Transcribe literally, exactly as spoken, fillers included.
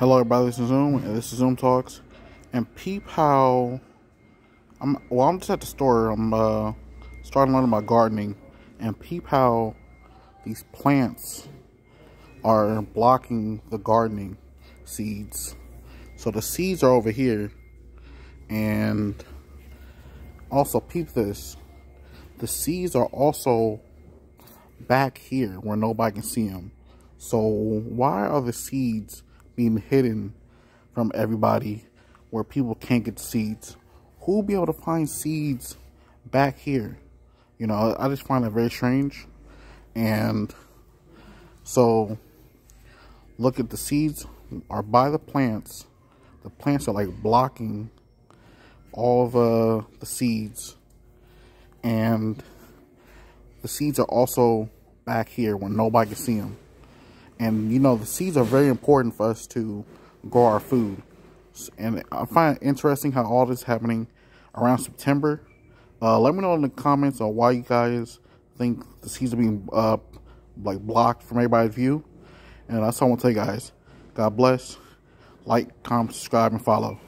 Hello everybody, this is Zoom, and this is ZoomTalks, and peep how, I'm, well I'm just at the store, I'm uh, starting to learn about gardening, and peep how these plants are blocking the gardening seeds. So the seeds are over here, and also peep this, the seeds are also back here where nobody can see them. So why are the seeds being hidden from everybody where people can't get seeds? Who will be able to find seeds back here? You know, I just find that very strange. And so look at the seeds are by the plants. The plants are like blocking all of uh, the seeds. And the seeds are also back here when nobody can see them. And, you know, the seeds are very important for us to grow our food. And I find it interesting how all this is happening around September. Uh, let me know in the comments on why you guys think the seeds are being, uh, like, blocked from everybody's view. And that's all I want to tell you guys. God bless. Like, comment, subscribe, and follow.